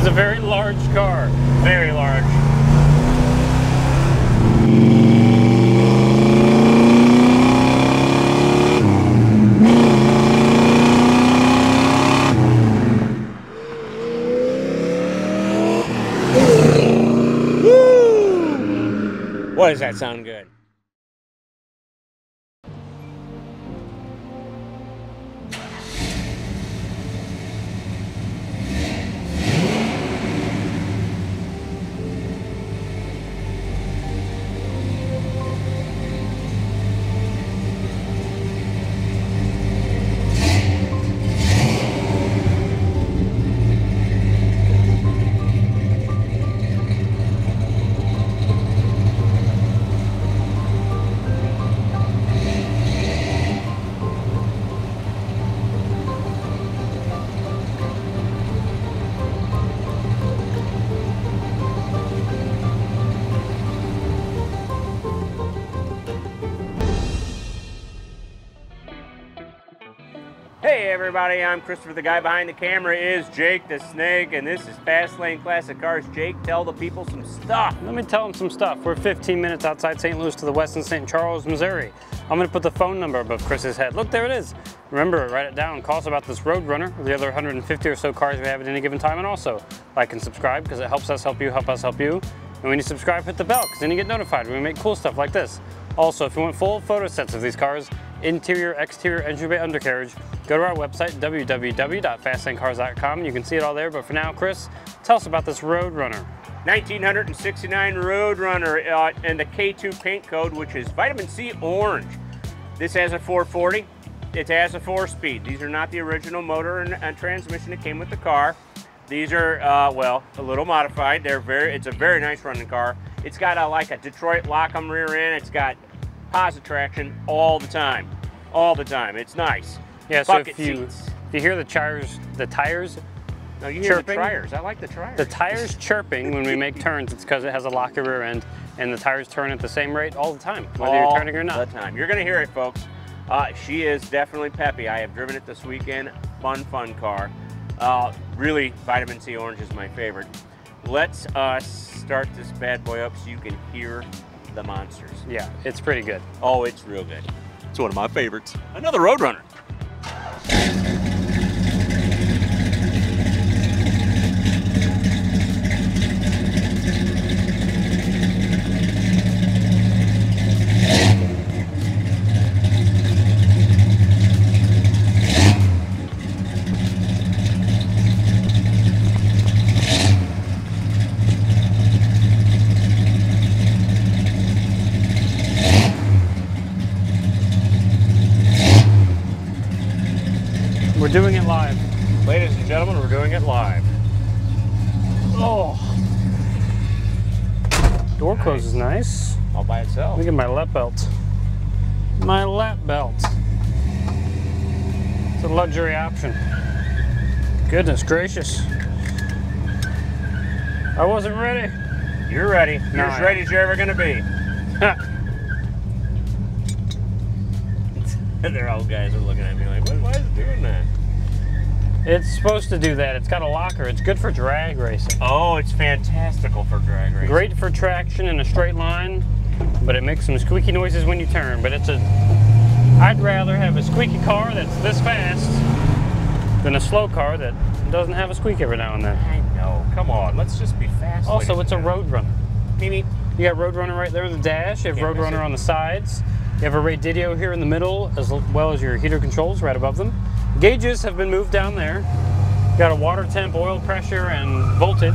is a very large car, very large. Woo! What does that sound good? Hey everybody, I'm Christopher. The guy behind the camera is Jake the Snake, and this is Fast Lane Classic Cars. Jake, tell the people some stuff. Let me tell them some stuff. We're 15 minutes outside St. Louis to the west in St. Charles, Missouri. I'm gonna put the phone number above Chris's head. Look, there it is. Remember, write it down. Call us about this Road Runner, the other 150 or so cars we have at any given time, and also like and subscribe because it helps us help you, help us help you. And when you subscribe, hit the bell because then you get notified when we make cool stuff like this. Also, if you want full photo sets of these cars, interior, exterior, engine bay, undercarriage, go to our website, www.fastlanecars.com. You can see it all there, but for now, Chris, tell us about this Road Runner. 1969 Road Runner and the K2 paint code, which is Vitamin C Orange. This has a 440. It has a 4-speed. These are not the original motor and transmission that came with the car. These are, well, a little modified. It's a very nice running car. It's got like a Detroit Locker rear end. It's got Positraction all the time, all the time. It's nice. Yeah, so if you hear the tires no, you hear chirping. The tires. I like the tires. The tires chirping when we make turns, it's because it has a locker rear end, and the tires turn at the same rate all the time, whether all you're turning or not. The time. You're gonna hear it, folks. She is definitely peppy. I have driven it this weekend. Fun, fun car. Really, Vitamin C Orange is my favorite. Let's start this bad boy up so you can hear the monsters. Yeah, it's pretty good. Oh, it's real good. It's one of my favorites. Another Road Runner. We're doing it live. Ladies and gentlemen, we're doing it live. Oh. Door closes nice. All by itself. Look at my lap belt. My lap belt. It's a luxury option. Goodness gracious. I wasn't ready. You're ready. You're as ready as you're ever gonna be. Their old guys are looking at me like, why is it doing that? It's supposed to do that. It's got a locker. It's good for drag racing. Oh, it's fantastical for drag racing. Great for traction in a straight line, but it makes some squeaky noises when you turn. But I'd rather have a squeaky car that's this fast than a slow car that doesn't have a squeak every now and then. I know. Come on. Let's just be fast. Also, it's a Road Runner. Meep, meep. You got Road Runner right there in the dash. You have Road Runner on the sides. You have a Ray Didio here in the middle, as well as your heater controls right above them. Gauges have been moved down there. You got a water temp, oil pressure, and voltage.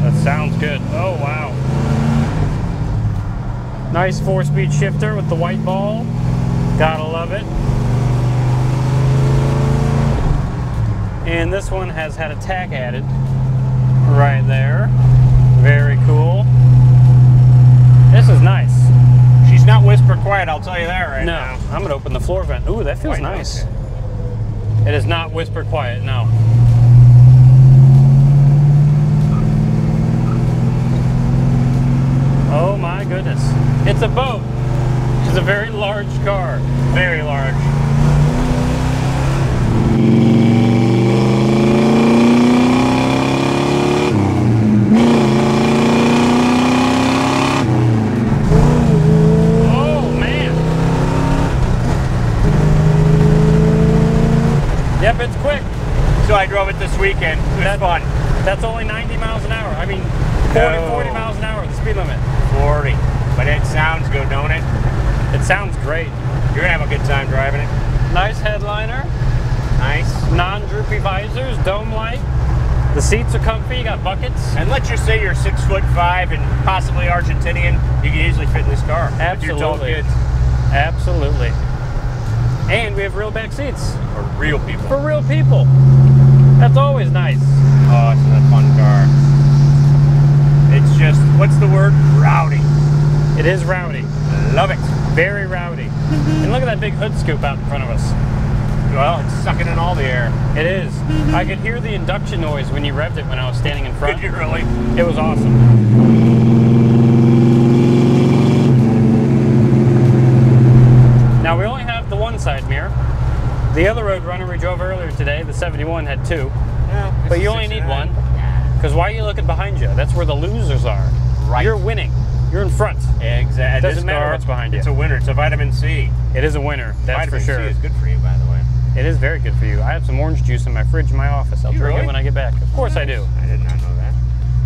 That sounds good. Oh, wow. Nice 4-speed shifter with the white ball. Gotta love it. And this one has had a tack added right there. Very cool. This is nice. Not whisper quiet, I'll tell you that right now. No, I'm gonna open the floor vent. Ooh, that feels nice. It is not whisper quiet, no. Oh my goodness. It's a boat. It's a very large car. Very large. so I drove it this weekend. It was fun. That's only 90 miles an hour. I mean, 40 miles an hour, the speed limit. 40. But it sounds good, don't it? It sounds great. You're going to have a good time driving it. Nice headliner. Nice. Non-droopy visors, dome light. The seats are comfy, you got buckets. And let's just say you're 6'5" and possibly Argentinian, you can easily fit in this car. Absolutely. With your tall kids. Absolutely. And we have real back seats. For real people. For real people. That's always nice. Oh, it's a fun car. It's just, what's the word? Rowdy. It is rowdy. Love it. Very rowdy. And look at that big hood scoop out in front of us. Well, it's sucking in all the air. It is. I could hear the induction noise when you revved it when I was standing in front. Could you really? It was awesome. Now, we only have the one side mirror. The other Road Runner we drove earlier today, the 71, had two. Yeah, but you only need one. Because why are you looking behind you? That's where the losers are. Right. You're winning. You're in front. Exactly. It doesn't matter what's behind you. It's a winner. It's a vitamin C. It is a winner. That's for sure. Vitamin C is good for you, by the way. It is very good for you. I have some orange juice in my fridge in my office. I'll drink it when I get back. Of course I do. I did not know that.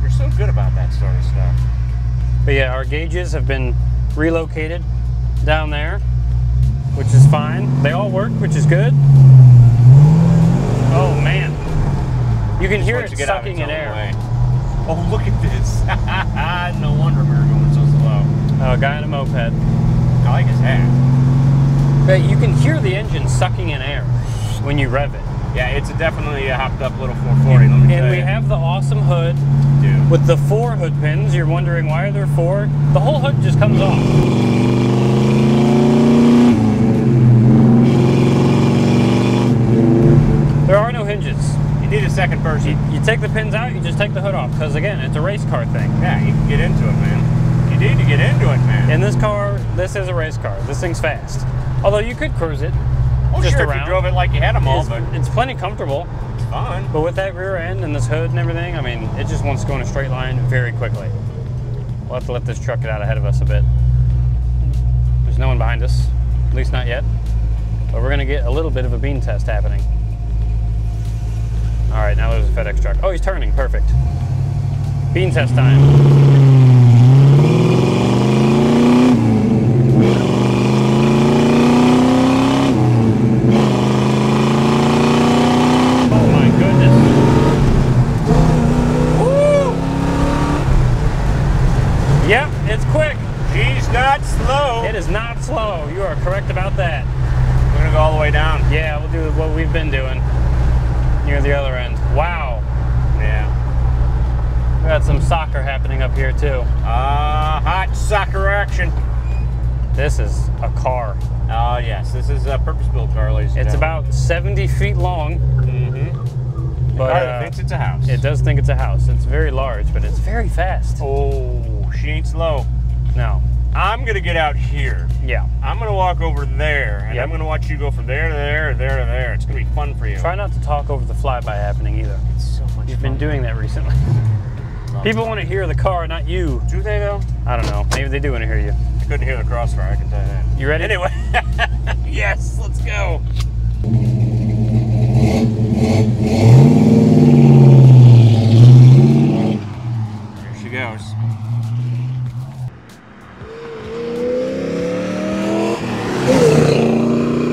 You're so good about that sort of stuff. But yeah, our gauges have been relocated down there, which is fine. They all work, which is good. Oh man. You can hear it sucking in air. Way. Oh, look at this. No wonder we were going so slow. Oh, a guy on a moped. I like his hat. But you can hear the engine sucking in air when you rev it. Yeah, it's definitely a hopped up little 440, let me tell you. And we have the awesome hood with the four hood pins. You're wondering why are there four? The whole hood just comes off. There are no hinges. You need a second person. You take the pins out, you just take the hood off. Because again, it's a race car thing. Yeah, you can get into it, man. You need to get into it, man. In this car, this is a race car. This thing's fast. Although you could cruise it just around. If you drove it like you had them all, but it's plenty comfortable. It's fun. But with that rear end and this hood and everything, I mean, it just wants to go in a straight line very quickly. We'll have to let this truck get out ahead of us a bit. There's no one behind us, at least not yet. But we're going to get a little bit of a bean test happening. All right, now there's a FedEx truck. Oh, he's turning. Perfect. Bean test time. This is a car. Oh yes, this is a purpose-built car, ladies and gentlemen. About 70 feet long. Mm-hmm. But it thinks it's a house. It does think it's a house. It's very large, but it's very fast. Oh, she ain't slow. No. I'm gonna get out here. Yeah. I'm gonna walk over there, and I'm gonna watch you go from there to there, or there to there. It's gonna be fun for you. Try not to talk over the flyby happening either. It's so much. You've been doing that recently. People want to hear the car, not you. Do they though? I don't know. Maybe they do want to hear you. I couldn't hear the crossfire, I can tell you that. You ready? Anyway. Yes, let's go. Here she goes.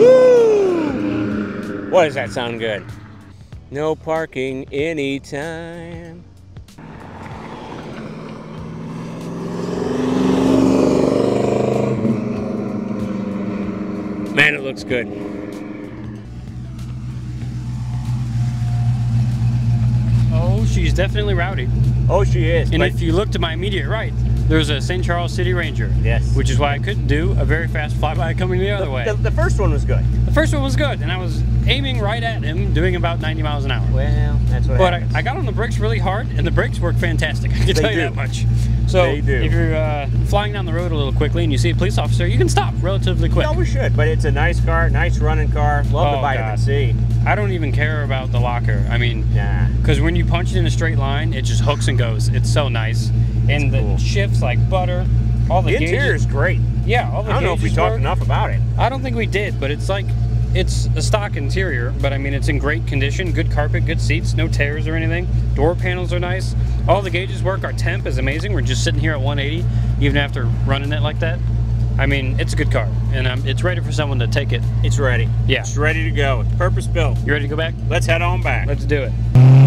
Woo! Boy, does that sound good? No parking anytime. Man, it looks good. Oh, she's definitely rowdy. Oh, she is. And if you look to my immediate right, there's a St. Charles City Ranger. Yes. Which is why I couldn't do a very fast flyby coming the other way. The first one was good. The first one was good, and I was aiming right at him, doing about 90 miles an hour. Well, that's what happens. But I got on the brakes really hard, and the brakes work fantastic. I can tell you that much. So if you're flying down the road a little quickly and you see a police officer, you can stop relatively quick. No, we should, but it's a nice car, nice running car. Love the vitamin C. I don't even care about the locker. I mean, because when you punch it in a straight line, it just hooks and goes. It's so nice. And the shifts like butter. All the interior is great. Yeah, all the I don't know if we talked enough about it. I don't think we did, but it's like It's a stock interior, but I mean, it's in great condition, good carpet, good seats, no tears or anything. Door panels are nice. All the gauges work. Our temp is amazing. We're just sitting here at 180, even after running it like that. I mean, it's a good car, and it's ready for someone to take it. It's ready. Yeah. It's ready to go. It's purpose built. You ready to go back? Let's head on back. Let's do it.